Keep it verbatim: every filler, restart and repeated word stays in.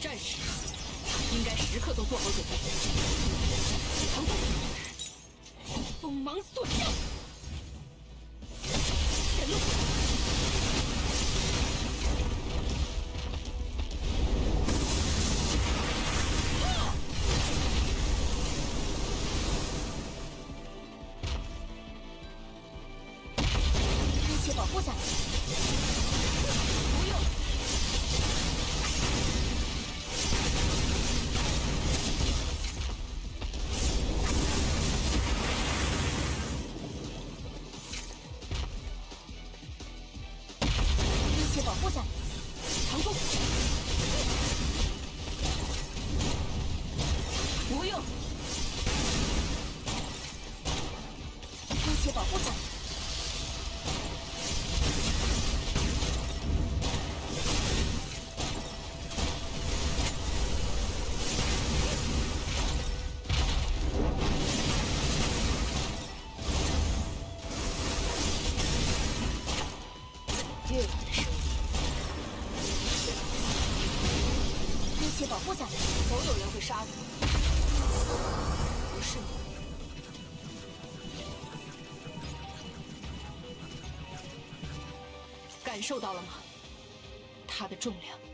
战士应该时刻都做好准备。锋芒所向，前路。一起保护下来。 感受到了吗？它的重量。